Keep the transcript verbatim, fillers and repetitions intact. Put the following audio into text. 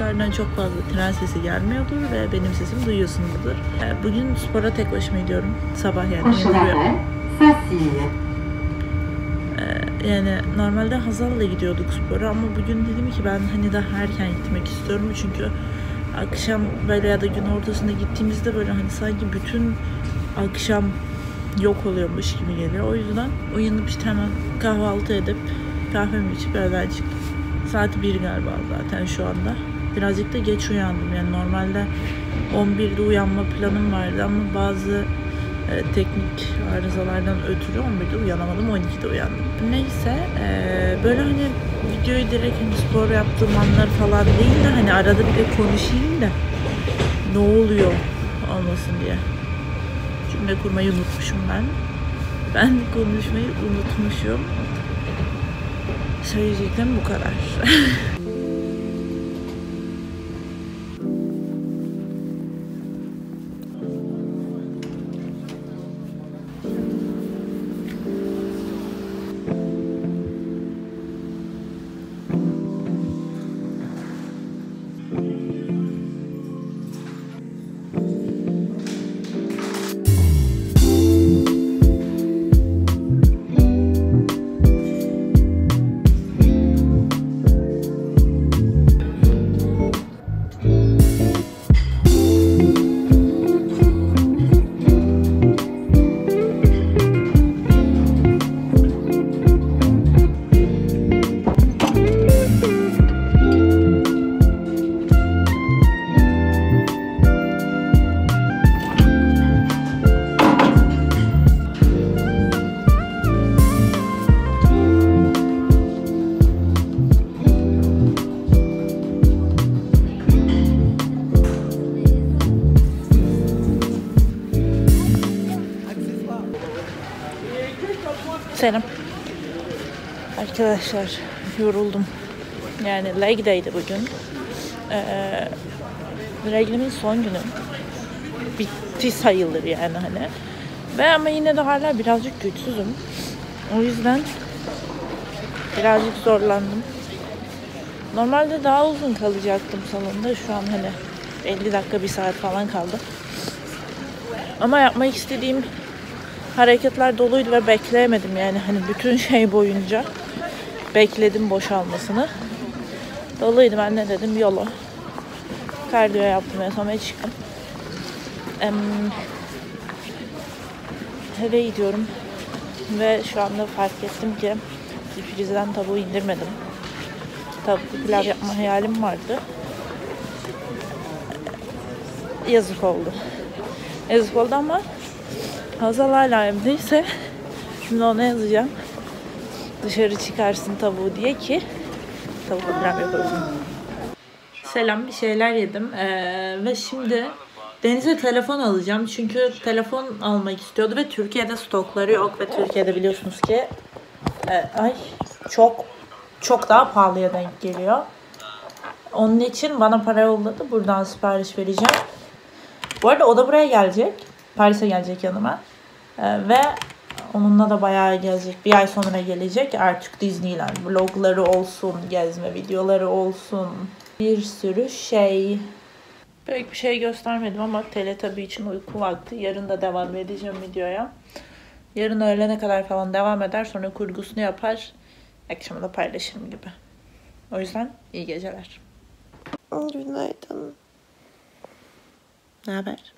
dışarıdan çok fazla tren sesi gelmiyordur ve benim sesimi duyuyorsunuzdur. Bugün spora tek başıma gidiyorum. Sabah yani yürüyorum. Yani normalde Hazal'la gidiyorduk spora ama bugün dedim ki ben hani daha erken gitmek istiyorum çünkü akşam böyle ya da gün ortasında gittiğimizde böyle hani sanki bütün akşam yok oluyormuş gibi geliyor. O yüzden uyanıp işte hemen kahvaltı edip kahvemi içip evden çıktım. Saat bir galiba zaten şu anda. Birazcık da geç uyandım. Yani normalde on birde uyanma planım vardı ama bazı e, teknik arızalardan ötürü on birde uyanamadım, on ikide uyandım. Neyse e, böyle hani videoyu direkt hani spor yaptığım anlar falan değil de hani arada bir de konuşayım da ne oluyor olmasın diye. Cümle kurmayı unutmuşum ben. Ben konuşmayı unutmuşum. Söyleyeceklerim bu kadar. Selam. Arkadaşlar yoruldum. Yani leg day'di bugün. Ee, reglimin son günü. Bitti sayılır yani hani. Ve ama yine de hala birazcık güçsüzüm. O yüzden birazcık zorlandım. Normalde daha uzun kalacaktım salonda. Şu an hani elli dakika bir saat falan kaldı. Ama yapmak istediğim hareketler doluydu ve bekleyemedim yani hani bütün şey boyunca bekledim boşalmasını. Doluydu, ben ne dedim, yola kardiyo yaptım en son ve çıktım. Ee, eve gidiyorum ve şu anda fark ettim ki frizden tavuğu indirmedim. Tavuklu pilav yapma hayalim vardı. Yazık oldu. Yazık oldu ama Hazal hala evdeyse şimdi ona yazacağım. Dışarı çıkarsın tavuğu diye ki tavuğu pilav yapalım. Selam, bir şeyler yedim ee, ve şimdi Deniz'e telefon alacağım. Çünkü telefon almak istiyordu ve Türkiye'de stokları yok ve Türkiye'de biliyorsunuz ki e, ay çok çok daha pahalıya denk geliyor. Onun için bana para yolladı. Buradan sipariş vereceğim. Bu arada o da buraya gelecek. Paris'e gelecek yanıma ee, ve onunla da bayağı gelecek, bir ay sonra gelecek artık. Disneyland vlogları olsun, gezme videoları olsun, bir sürü şey. Pek bir şey göstermedim ama Teletubby için uyku vakti. Yarın da devam edeceğim videoya. Yarın öğlene kadar falan devam eder, sonra kurgusunu yapar, akşamı da paylaşırım gibi. O yüzden iyi geceler. Günaydın. Ne haber?